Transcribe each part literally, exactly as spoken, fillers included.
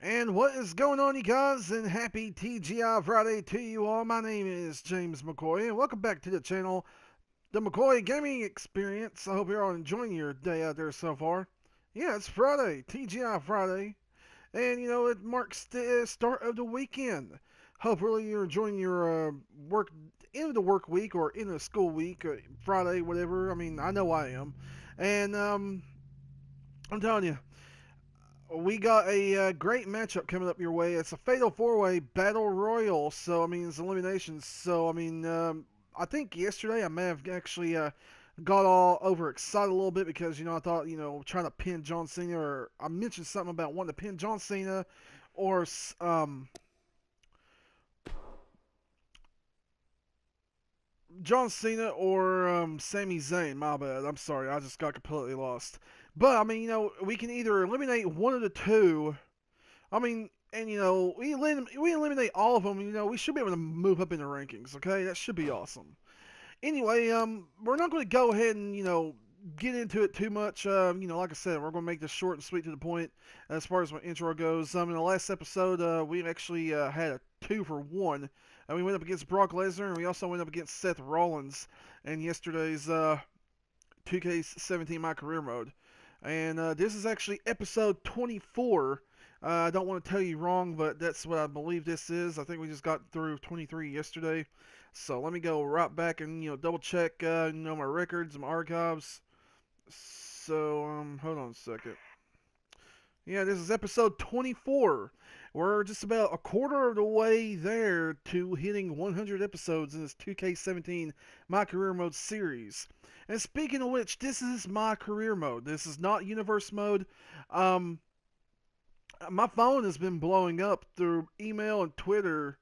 And what is going on, you guys, and happy T G I Friday to you all. My name is James McCoy, and welcome back to the channel, the McCoy Gaming Experience. I hope you're all enjoying your day out there so far. Yeah, it's Friday, T G I Friday, and, you know, it marks the start of the weekend. Hopefully you're enjoying your uh, work, end of the work week or end of school week, or Friday, whatever. I mean, I know I am. And um, I'm telling you, we got a uh, great matchup coming up your way. It's a Fatal four way Battle Royal, so, I mean, it's eliminations. So, I mean, um, I think yesterday I may have actually uh, got all overexcited a little bit because, you know, I thought, you know, trying to pin John Cena, or I mentioned something about wanting to pin John Cena or um, John Cena or um, Sami Zayn. My bad. I'm sorry. I just got completely lost. But, I mean, you know, we can either eliminate one of the two. I mean, and, you know, we, elim we eliminate all of them. You know, we should be able to move up in the rankings, okay? That should be awesome. Anyway, um, we're not going to go ahead and, you know, get into it too much. Um, you know, like I said, we're going to make this short and sweet to the point as far as my intro goes. Um, in the last episode, uh, we actually uh, had a two for one. And we went up against Brock Lesnar, and we also went up against Seth Rollins in yesterday's uh, two K seventeen My Career Mode. And uh, this is actually episode twenty-four. Uh, I don't want to tell you wrong, but that's what I believe this is. I think we just got through twenty-three yesterday. So let me go right back and, you know, double check, uh, you know, my records, my archives. So, um, hold on a second. Yeah, this is episode twenty-four. We're just about a quarter of the way there to hitting one hundred episodes in this two K seventeen My Career Mode series. And speaking of which, this is My Career Mode. This is not Universe Mode. Um, my phone has been blowing up through email and Twitter.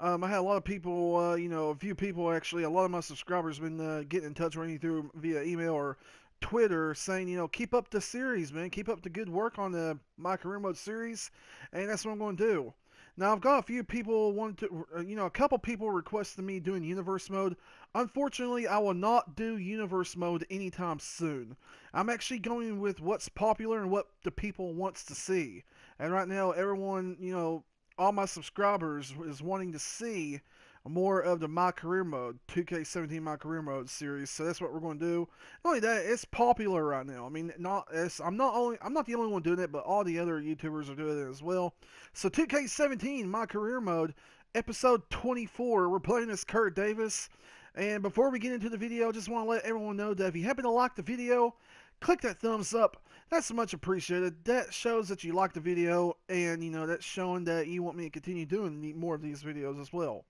Um, I had a lot of people, uh, you know, a few people actually, a lot of my subscribers have been uh, getting in touch with me through via email or Twitter saying, you know, keep up the series, man. Keep up the good work on the My Career Mode series, and that's what I'm going to do. Now, I've got a few people want to, you know, a couple people requested me doing Universe Mode. Unfortunately, I will not do Universe Mode anytime soon. I'm actually going with what's popular and what the people wants to see. And right now, everyone, you know, all my subscribers is wanting to see more of the My Career Mode, two K seventeen My Career Mode series, so that's what we're going to do. Not only that, it's popular right now. I mean, not it's, I'm not only I'm not the only one doing it, but all the other YouTubers are doing it as well. So two K seventeen My Career Mode, episode twenty-four. We're playing as Kurt Davis, and before we get into the video, I just want to let everyone know that if you happen to like the video, click that thumbs up. That's much appreciated. That shows that you like the video, and, you know, that's showing that you want me to continue doing more of these videos as well.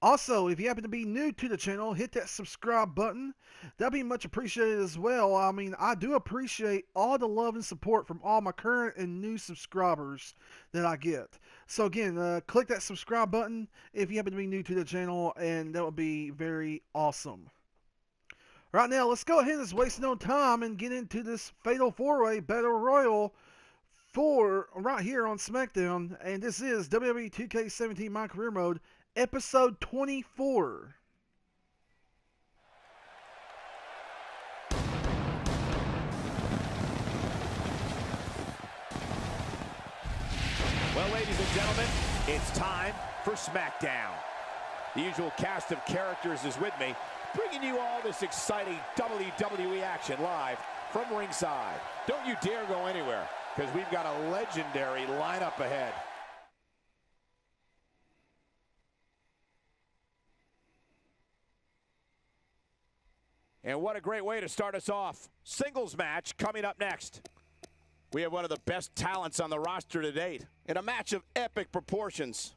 Also, if you happen to be new to the channel, hit that subscribe button. That'd be much appreciated as well. I mean, I do appreciate all the love and support from all my current and new subscribers that I get. So again, uh, click that subscribe button if you happen to be new to the channel, and that would be very awesome. Right now, let's go ahead and just waste no time and get into this Fatal four way Battle Royal for right here on SmackDown. And this is W W E two K seventeen My Career Mode, episode twenty-four. Well, ladies and gentlemen, it's time for SmackDown. The usual cast of characters is with me, bringing you all this exciting W W E action live from ringside. Don't you dare go anywhere, because we've got a legendary lineup ahead. And what a great way to start us off. Singles match coming up next. We have one of the best talents on the roster to date in a match of epic proportions.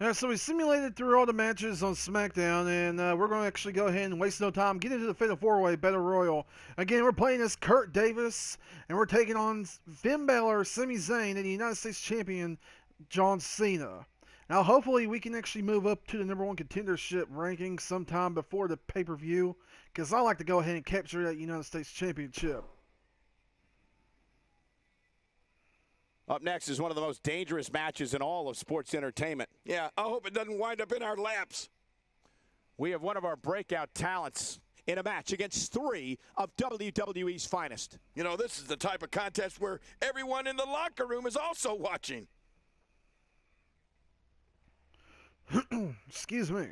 Yeah, so we simulated through all the matches on SmackDown, and uh, we're going to actually go ahead and waste no time, get into the Fatal four way Battle Royal. Again, we're playing as Kurt Davis, and we're taking on Finn Balor, Sami Zayn, and the United States Champion, John Cena. Now, hopefully, we can actually move up to the number one contendership ranking sometime before the pay-per-view, because I like to go ahead and capture that United States Championship. Up next is one of the most dangerous matches in all of sports entertainment. Yeah, I hope it doesn't wind up in our laps. We have one of our breakout talents in a match against three of W W E's finest. You know, this is the type of contest where everyone in the locker room is also watching. Excuse me.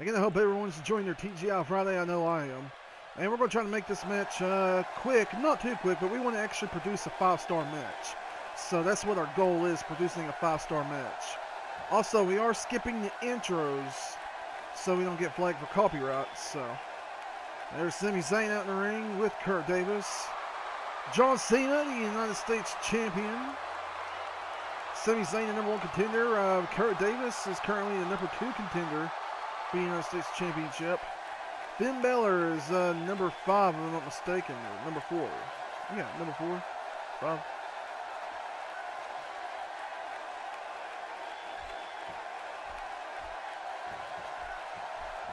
Again, I hope everyone's enjoying their T G I Friday. I know I am. And we're going to try to make this match uh, quick. Not too quick, but we want to actually produce a five-star match. So that's what our goal is, producing a five-star match. Also, we are skipping the intros so we don't get flagged for copyright. So there's Sami Zayn out in the ring with Kurt Davis. John Cena, the United States champion. Sami Zayn, the number one contender. Uh, Kurt Davis is currently the number two contender for the United States Championship. Finn Balor is uh, number five, if I'm not mistaken. Number four. Yeah, number four. Five.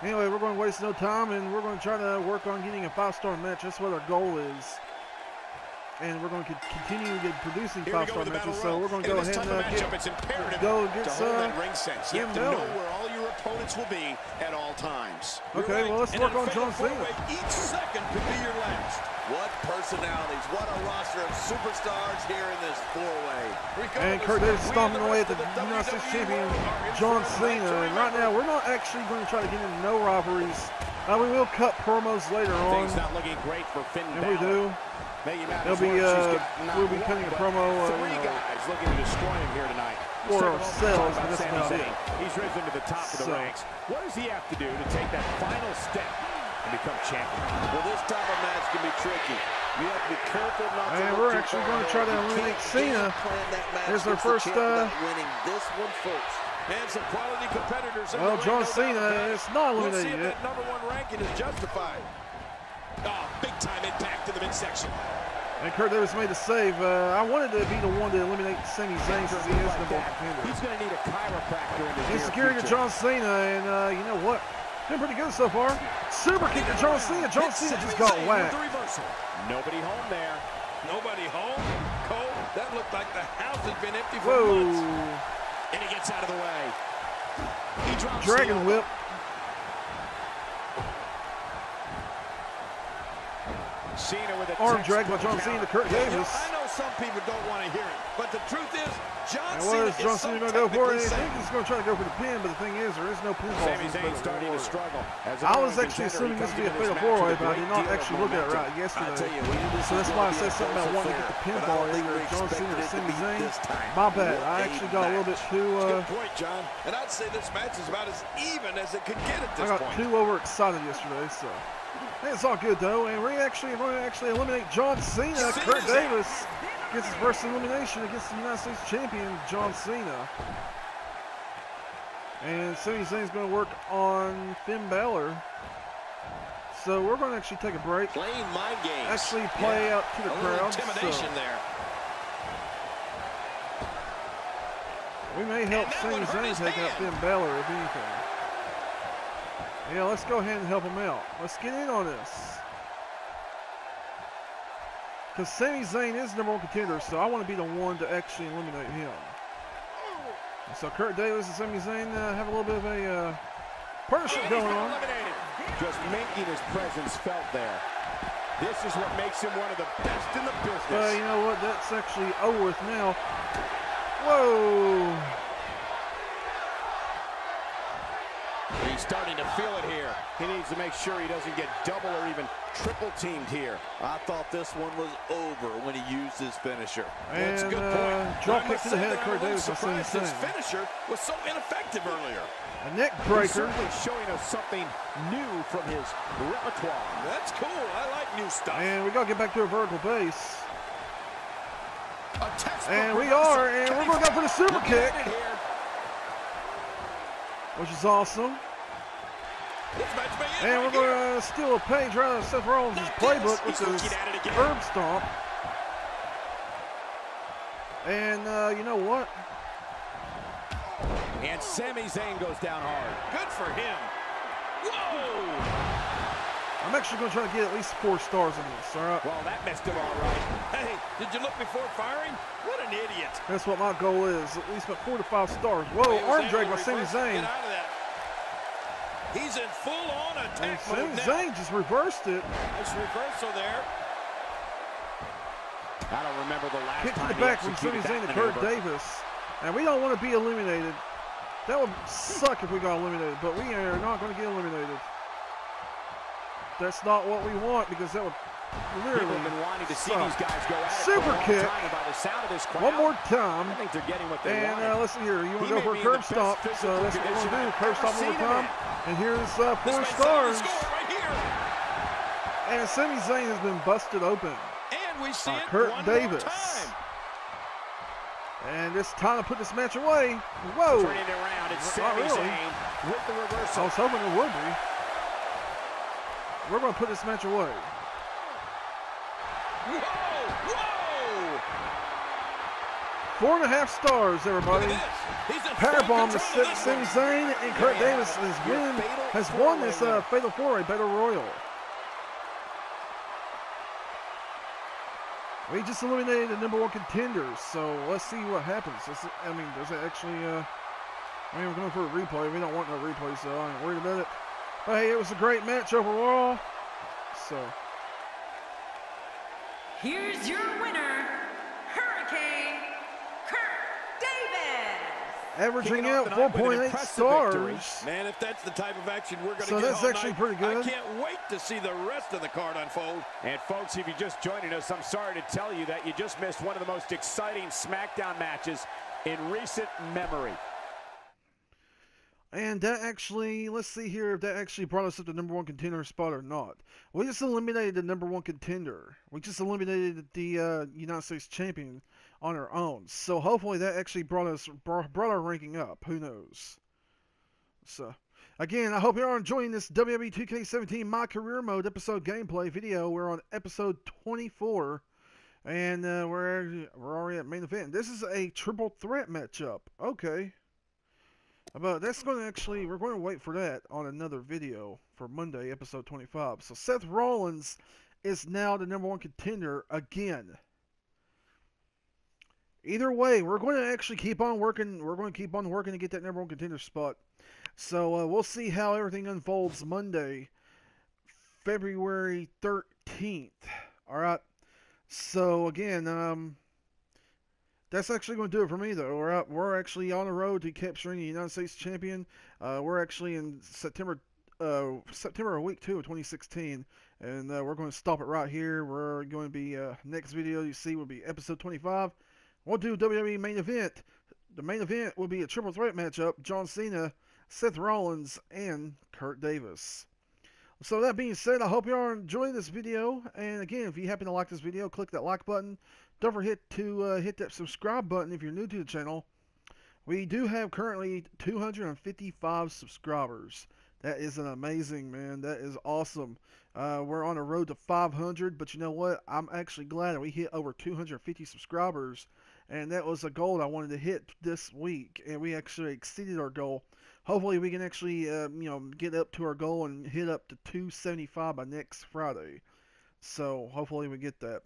Anyway, we're going to waste no time, and we're going to try to work on getting a five-star match. That's what our goal is. And we're going to continue to producing five-star matches, so we're going to go ahead and uh, get, it's imperative go against to hold uh, that ring sense. You have to know where all your opponents will be at all times. Okay, well, let's work on John Cena. Each second could be your last. What personalities, what a roster of superstars here in this four-way. And Kurt Davis stomping away at the United States champion, John Cena. And right now, we're not actually going to try to get into no robberies. Uh, we will cut promos later on. Things not looking great for Finn Balor. And we do. They'll be, uh, we'll be cutting a promo uh, three guys looking to destroy him here tonight. For ourselves, but that's about it. He's risen to the top of the ranks. What does he have to do to take that final step and become champion? Well, this type of match can be tricky. You have to be careful not to. And we're actually going to try to eliminate Cena. There's our first. Uh, winning this one first. And some quality competitors. Well, John Cena is not eliminated yet. That number one ranking is justified. Oh, big-time impact in the midsection. And Kurt Davis made the save. Uh, I wanted to be the one to eliminate Sami Zayn since he is the ball defender. He's going to need a chiropractor in his He's securing to John Cena, and uh, you know what? Been pretty good so far. Super kick to John Cena. John Cena just got whacked. Nobody home there. Nobody home? Cole, that looked like the house had been empty for Whoa. months. And he gets out of the way. He drops Dragon Cena. Whip. Cena with a arm drag by John Cena to Kurt Davis. You know, I know some people don't want to hear it, but the truth is, John Cena John Cena going to go for it. I think he's going to try to go for the pin, but the thing is, there is no pinfall. Sami Zayn starting to struggle. I was actually assuming this would be a fatal four-way, but I did not actually look at it right yesterday. So that's why I said something about wanting to get the pinfall either John Cena or Sami Zayn. My bad. I actually got a little bit too. Good point, John. And I'd say this match is about as even as it could get at this point. I got too overexcited yesterday, so. It's all good though, and we're actually going to actually eliminate John Cena. Cena. Kurt Davis gets his first elimination against the United States champion John Cena. And Sami Zayn's going to work on Finn Balor. So we're going to actually take a break. Playing mind games. Actually play yeah. out to the crowd. Intimidation so. there. We may help Sami Zayn take out Finn Balor if anything. Yeah, let's go ahead and help him out. Let's get in on this. Because Sami Zayn is the number one contender, so I want to be the one to actually eliminate him. So Kurt Davis and Sami Zayn uh, have a little bit of a uh, partnership oh, going on. Eliminated. Just making his presence felt there. This is what makes him one of the best in the business. But uh, you know what? That's actually over with now. Whoa! He's starting to feel it here. He needs to make sure he doesn't get double or even triple teamed here. I thought this one was over when he used his finisher. And that's a good uh, point. Drop kick to the head of Kurt Davis. His finisher was so ineffective earlier. A neck breaker. He's showing us something new from his repertoire. That's cool. I like new stuff. And we got to get back to a vertical base. A and we are, and we're going to go for the super kick. Which is awesome. And we're going to steal a page right out of Seth Rollins' playbook, which is Herb Stomp. And uh, you know what? And Sami Zayn goes down hard. Good for him. Whoa! I'm actually going to try to get at least four stars on this, all right? Well, that messed him all right. Hey, did you look before firing? What an idiot. That's what my goal is, at least about four to five stars. Whoa, arm drag by Sami Zayn. He's in full-on attack mode now. Zayn just reversed it. Nice reversal there. I don't remember the last Kick time to the back from Sami Zayn to Kurt Davis. And we don't want to be eliminated. That would suck if we got eliminated, but we are not going to get eliminated. That's not what we want, because that would literally People have been wanting to see these guys go at Super it kick. By the sound of this crowd, one more time. I think they're getting what they and uh, listen here, you want to go for a curb stop, so that's what we're going to do. Curb stop one more time. And here's uh, four stars. Right here. And Sami Zayn has been busted open. And we see it Kurt one Davis. More time. And it's time to put this match away. Whoa! Turning it around. It's Sami Zayn with the reversal. I was hoping it would be. We're going to put this match away. Whoa! Whoa! Four and a half stars, everybody. Powerbomb to Sami Zayn, and Kurt yeah, Davis is win, has won this uh, Fatal four way Battle Royal. We just eliminated the number one contenders, so let's see what happens. Let's, I mean, does it actually, uh, I mean, we're going for a replay. We don't want no replay, so I ain't worried about it. But hey, it was a great match overall, so. Here's your winner, Hurricane Kurt Davis. Averaging out four point eight stars. Man, if that's the type of action we're going to get all night. So that's actually pretty good. I can't wait to see the rest of the card unfold. And folks, if you're just joining us, I'm sorry to tell you that you just missed one of the most exciting SmackDown matches in recent memory. And that actually, let's see here if that actually brought us up to number one contender spot or not. We just eliminated the number one contender. We just eliminated the uh, United States champion on our own. So hopefully that actually brought us brought our ranking up. Who knows? So again, I hope you are enjoying this W W E two K seventeen My Career Mode episode gameplay video. We're on episode twenty-four, and uh, we're we're already at main event. This is a triple threat matchup. Okay. But that's going to actually, we're going to wait for that on another video for Monday, episode twenty-five. So Seth Rollins is now the number one contender again. Either way, we're going to actually keep on working. We're going to keep on working to get that number one contender spot. So uh, we'll see how everything unfolds Monday, February thirteenth. All right. So again, um... that's actually going to do it for me, though. We're out, we're actually on the road to capturing the United States champion. Uh, we're actually in September, uh, September of week two of twenty sixteen, and uh, we're going to stop it right here. We're going to be uh, next video you see will be episode twenty-five. We'll do W W E main event. The main event will be a triple threat matchup: John Cena, Seth Rollins, and Kurt Davis. So that being said, I hope you all enjoyed this video. And again, if you happen to like this video, click that like button. Don't forget to uh, hit that subscribe button if you're new to the channel. We do have currently two hundred fifty-five subscribers. That is an amazing, man. That is awesome. Uh, we're on a road to five hundred, but you know what? I'm actually glad that we hit over two hundred fifty subscribers, and that was a goal I wanted to hit this week, and we actually exceeded our goal. Hopefully, we can actually uh, you know, get up to our goal and hit up to two seventy-five by next Friday. So hopefully we get that.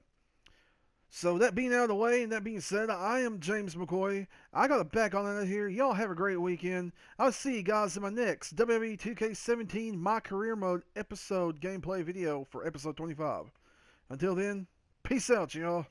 So that being out of the way and that being said, I am James McCoy. I got a back on it here. Y'all have a great weekend. I'll see you guys in my next W W E two K seventeen My Career Mode episode gameplay video for episode twenty-five. Until then, peace out, y'all.